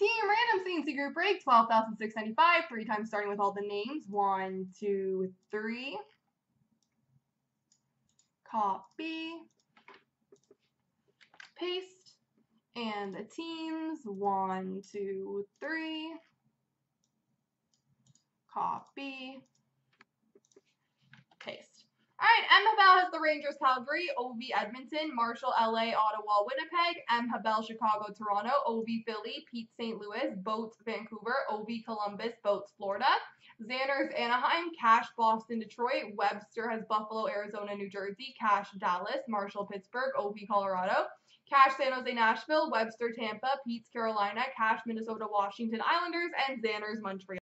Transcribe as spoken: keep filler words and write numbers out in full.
Team Randoms C N C Group break twelve thousand six hundred ninety-five, three times starting with all the names. One, two, three. Copy. Paste. And the teams. One, two, three. Copy. Paste. Alright, M. Habel has the Rangers, Calgary, O V, Edmonton, Marshall, L A, Ottawa, Winnipeg, M. Habel, Chicago, Toronto, O V, Philly, Pete, Saint Louis, Boats, Vancouver, O V, Columbus, Boats, Florida, Xander's, Anaheim, Cash, Boston, Detroit, Webster has Buffalo, Arizona, New Jersey, Cash, Dallas, Marshall, Pittsburgh, O V, Colorado, Cash, San Jose, Nashville, Webster, Tampa, Pete's, Carolina, Cash, Minnesota, Washington Islanders, and Xander's, Montreal.